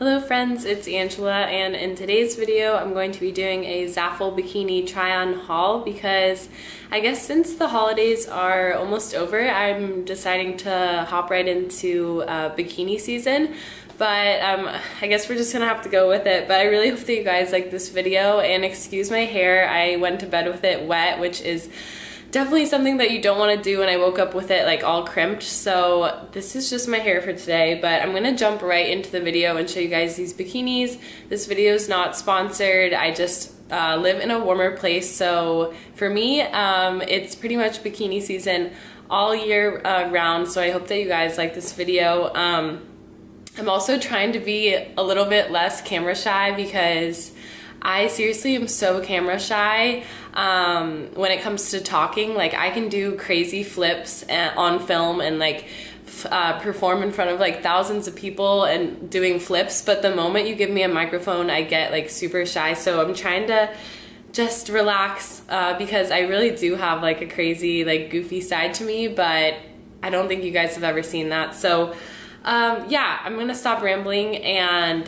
Hello friends, it's Angela, and in today's video I'm going to be doing a Zaful bikini try-on haul because I guess since the holidays are almost over, I'm deciding to hop right into bikini season. But I guess we're just gonna have to go with it. But I really hope that you guys like this video, and excuse my hair. I went to bed with it wet, which is definitely something that you don't want to do, and I woke up with it like all crimped. So this is just my hair for today, but I'm gonna jump right into the video and show you guys these bikinis. This video is not sponsored. I just live in a warmer place, so for me it's pretty much bikini season all year round, so I hope that you guys like this video. I'm also trying to be a little bit less camera shy because I seriously am so camera shy when it comes to talking. Like, I can do crazy flips on film and like perform in front of like thousands of people and doing flips, but the moment you give me a microphone I get like super shy. So I'm trying to just relax because I really do have like a crazy, like, goofy side to me, but I don't think you guys have ever seen that. So yeah, I'm gonna stop rambling and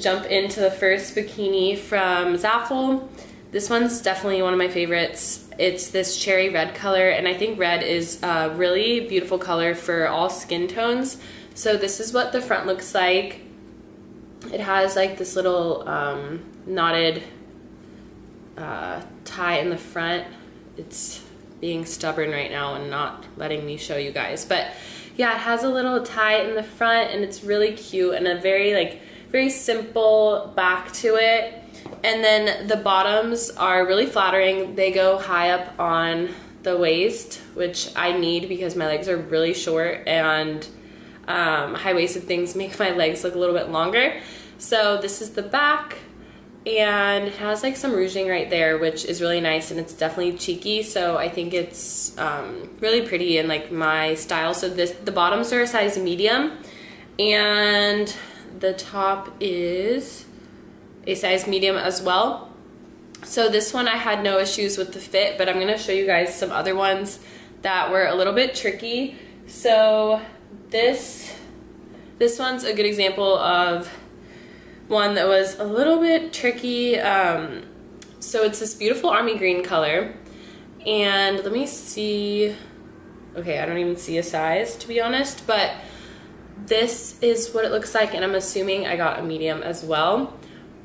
jump into the first bikini from Zaful. This one's definitely one of my favorites. It's this cherry red color, and I think red is a really beautiful color for all skin tones. So this is what the front looks like. It has like this little knotted tie in the front. It's being stubborn right now and not letting me show you guys, but yeah, it has a little tie in the front and it's really cute, and a very simple back to it. And then the bottoms are really flattering. They go high up on the waist, which I need because my legs are really short, and high-waisted things make my legs look a little bit longer. So this is the back, and it has like some rouging right there, which is really nice, and it's definitely cheeky, so I think it's really pretty and like my style. So the bottoms are a size medium and the top is a size medium as well. So this one I had no issues with the fit, but I'm gonna show you guys some other ones that were a little bit tricky. So this one's a good example of one that was a little bit tricky. So it's this beautiful army green color, and let me see. Okay, I don't even see a size, to be honest, but this is what it looks like, and I'm assuming I got a medium as well.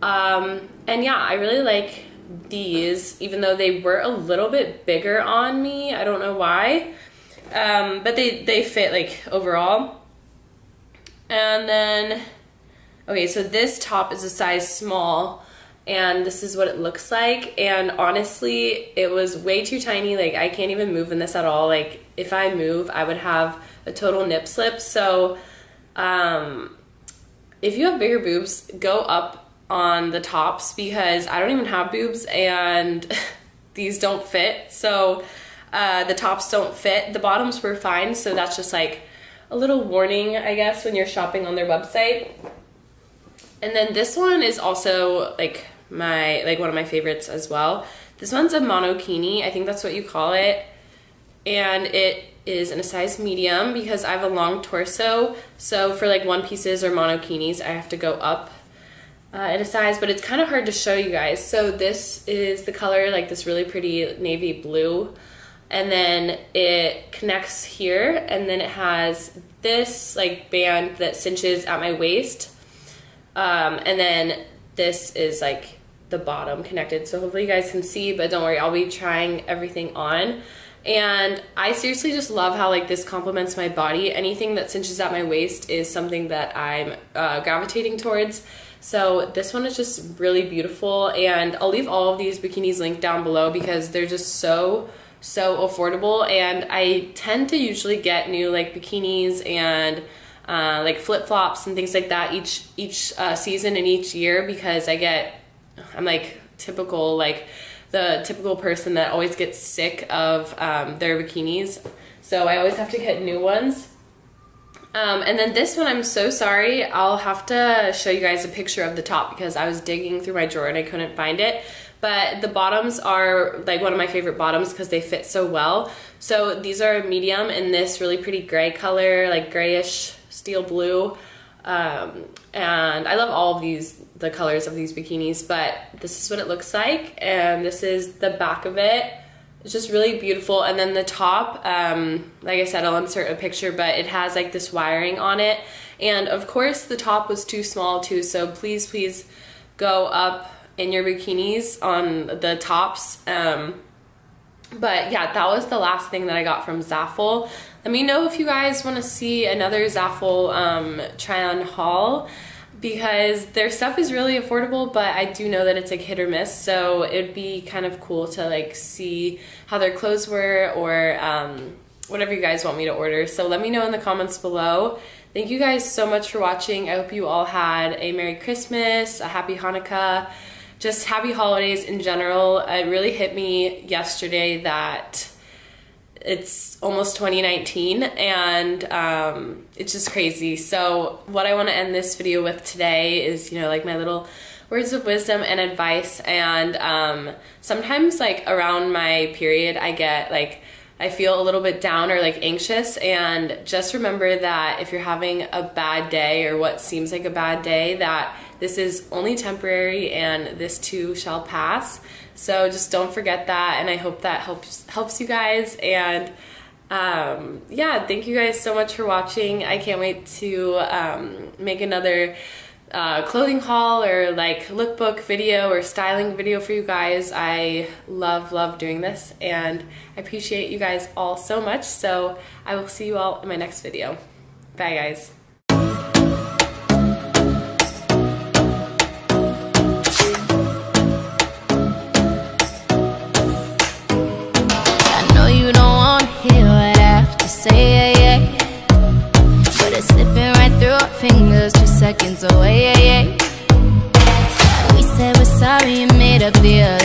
And yeah, I really like these, even though they were a little bit bigger on me. I don't know why, but they fit like overall. And then okay, so this top is a size small, and this is what it looks like, and honestly, it was way too tiny. Like, I can't even move in this at all. Like, if I move, I would have a total nip slip. So, if you have bigger boobs, go up on the tops, because I don't even have boobs, and these don't fit. So, the tops don't fit. The bottoms were fine, so that's just like a little warning, I guess, when you're shopping on their website. And then this one is also like one of my favorites as well. This one's a monokini, I think that's what you call it. And it is in a size medium because I have a long torso. So for like one pieces or monokinis, I have to go up in a size, but it's kind of hard to show you guys. So this is the color, like this really pretty navy blue. And then it connects here, and then it has this like band that cinches at my waist. And then this is like the bottom connected, so hopefully you guys can see, but don't worry, I'll be trying everything on. And I seriously just love how like this complements my body. Anything that cinches at my waist is something that I'm gravitating towards. So this one is just really beautiful, and I'll leave all of these bikinis linked down below because they're just so affordable, and I tend to usually get new like bikinis and like flip-flops and things like that each season and each year, because I'm like typical, like the typical person that always gets sick of their bikinis, so I always have to get new ones. And then this one, I'm so sorry, I'll have to show you guys a picture of the top because I was digging through my drawer and I couldn't find it. But the bottoms are like one of my favorite bottoms because they fit so well. So these are medium in this really pretty gray color, like grayish steel blue. And I love all of the colors of these bikinis, but this is what it looks like, and this is the back of it. It's just really beautiful. And then the top, like I said, I'll insert a picture, but it has like this wiring on it. And of course the top was too small too, so please, please go up in your bikinis on the tops. But yeah, that was the last thing that I got from Zaful. Let me know if you guys want to see another Zaful try on haul, because their stuff is really affordable, but I do know that it's like hit or miss, so it'd be kind of cool to like see how their clothes were, or whatever you guys want me to order. So let me know in the comments below. Thank you guys so much for watching. I hope you all had a Merry Christmas, a Happy Hanukkah, just happy holidays in general. It really hit me yesterday that it's almost 2019, and it's just crazy. So what I want to end this video with today is, you know, like my little words of wisdom and advice. And sometimes like around my period, I get like, I feel a little bit down or like anxious, and just remember that if you're having a bad day or what seems like a bad day, that this is only temporary and this too shall pass. So just don't forget that, and I hope that helps you guys. And yeah, thank you guys so much for watching. I can't wait to make another clothing haul or like lookbook video or styling video for you guys. I love doing this, and I appreciate you guys all so much. So I will see you all in my next video. Bye guys. Fingers 2 seconds away. We said we're sorry and made up the other.